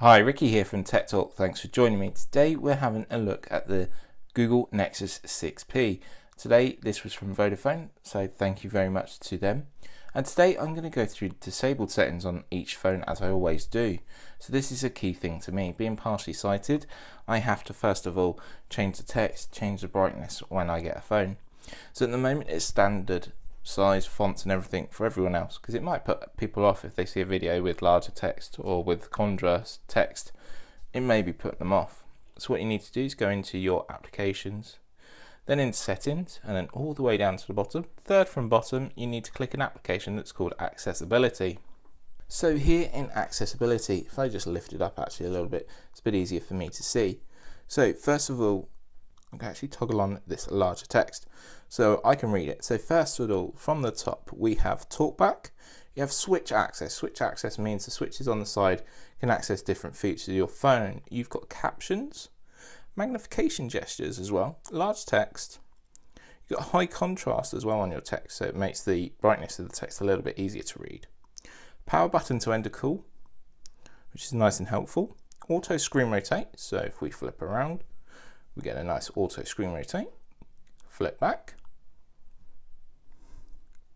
Hi, Ricky here from Tech Talk. Thanks for joining me. Today we're having a look at the Google Nexus 6P. Today this was from Vodafone, so thank you very much to them. And today I'm going to go through disabled settings on each phone as I always do. So this is a key thing to me. Being partially sighted, I have to first of all change the text, change the brightness when I get a phone. So at the moment it's standard size, fonts and everything for everyone else, because it might put people off if they see a video with larger text or with contrast text. It may be putting them off. So what you need to do is go into your applications, then in settings, and then all the way down to the bottom, third from bottom, you need to click an application that's called accessibility. So here in accessibility, if I just lift it up actually a little bit, it's a bit easier for me to see. So first of all, I can actually toggle on this larger text so I can read it. So first of all, from the top, we have TalkBack, you have Switch Access. Switch Access means the switches on the side can access different features of your phone. You've got captions, magnification gestures as well, large text. You've got high contrast as well on your text, so it makes the brightness of the text a little bit easier to read. Power button to end a call, which is nice and helpful. Auto screen rotate, so if we flip around, we get a nice auto screen rotate. Flip back.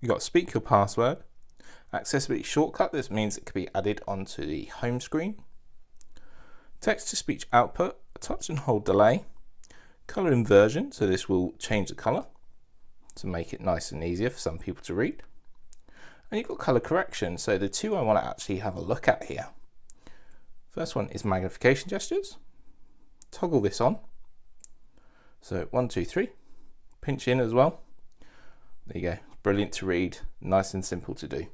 You've got speak your password. Accessibility shortcut, this means it could be added onto the home screen. Text to speech output, touch and hold delay. Color inversion, so this will change the color to make it nice and easier for some people to read. And you've got color correction, so the two I want to actually have a look at here. First one is magnification gestures. Toggle this on. So 1, 2, 3, pinch in as well. There you go, brilliant to read, nice and simple to do.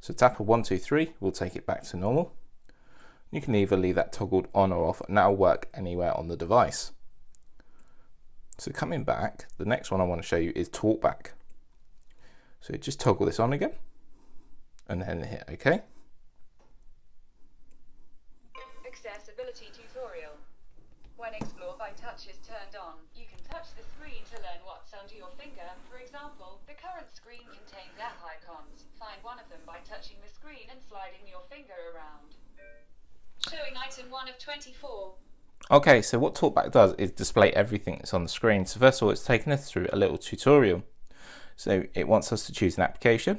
So tap a 1, 2, 3, we'll take it back to normal. You can either leave that toggled on or off, and that'll work anywhere on the device. So coming back, the next one I want to show you is TalkBack. So just toggle this on again, and then hit OK. Accessibility tutorial. When Explore by Touch is turned on, you can touch the screen to learn what's under your finger. For example, the current screen contains app icons. Find one of them by touching the screen and sliding your finger around. Showing item 1 of 24. Okay, so what TalkBack does is display everything that's on the screen. So first of all, it's taken us through a little tutorial. So it wants us to choose an application.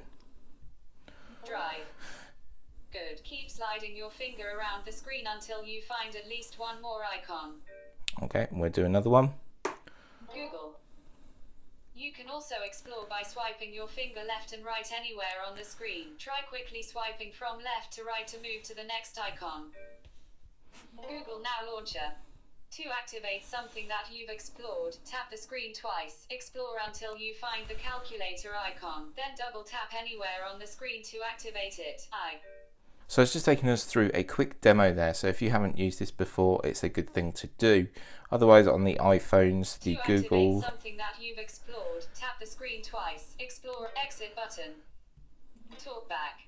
Drive. Good. Keep sliding your finger around the screen until you find at least one more icon. Okay, we'll do another one. Google. You can also explore by swiping your finger left and right anywhere on the screen. Try quickly swiping from left to right to move to the next icon. Google Now Launcher. To activate something that you've explored, tap the screen twice, explore until you find the calculator icon, then double tap anywhere on the screen to activate it. So it's just taking us through a quick demo there, so if you haven't used this before, it's a good thing to do. Otherwise, on the iPhones, the Google... To activate something that you've explored, tap the screen twice, explore, exit button, talk back.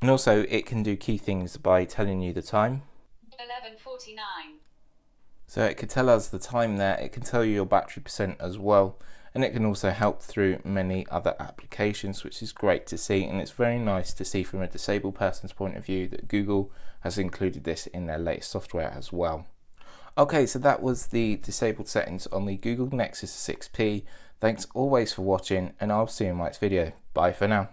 And also, it can do key things by telling you the time. 11:49. So it could tell us the time there, it can tell you your battery percent as well. And it can also help through many other applications, which is great to see, and it's very nice to see from a disabled person's point of view that Google has included this in their latest software as well. Okay, so that was the disabled settings on the Google Nexus 6P. Thanks always for watching, and I'll see you in my next video. Bye for now.